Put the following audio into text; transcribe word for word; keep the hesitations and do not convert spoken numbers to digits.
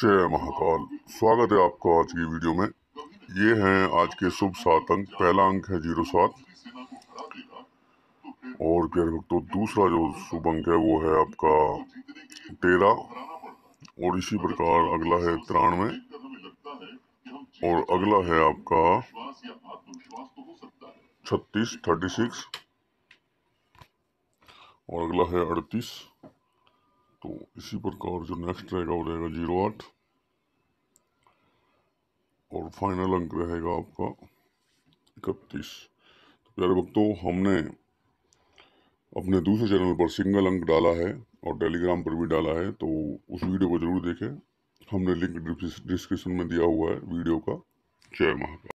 जय महाकाल। स्वागत है आपका आज की वीडियो में। ये हैं आज के शुभ सात अंक। पहला अंक है जीरो सात और प्यारे भक्तों दूसरा जो शुभ अंक है वो है आपका तेरह और इसी प्रकार अगला है तिरानवे और अगला है आपका छत्तीस थर्टी सिक्स और अगला है अड़तीस। तो इसी प्रकार जो नेक्स्ट रहेगा वो रहेगा जीरो आठ और फाइनल अंक रहेगा आपका इकतीस। तो प्यारे भक्तों हमने अपने दूसरे चैनल पर सिंगल अंक डाला है और टेलीग्राम पर भी डाला है, तो उस वीडियो को जरूर देखें। हमने लिंक डिस्क्रिप्शन में दिया हुआ है वीडियो का। जय महाकाल।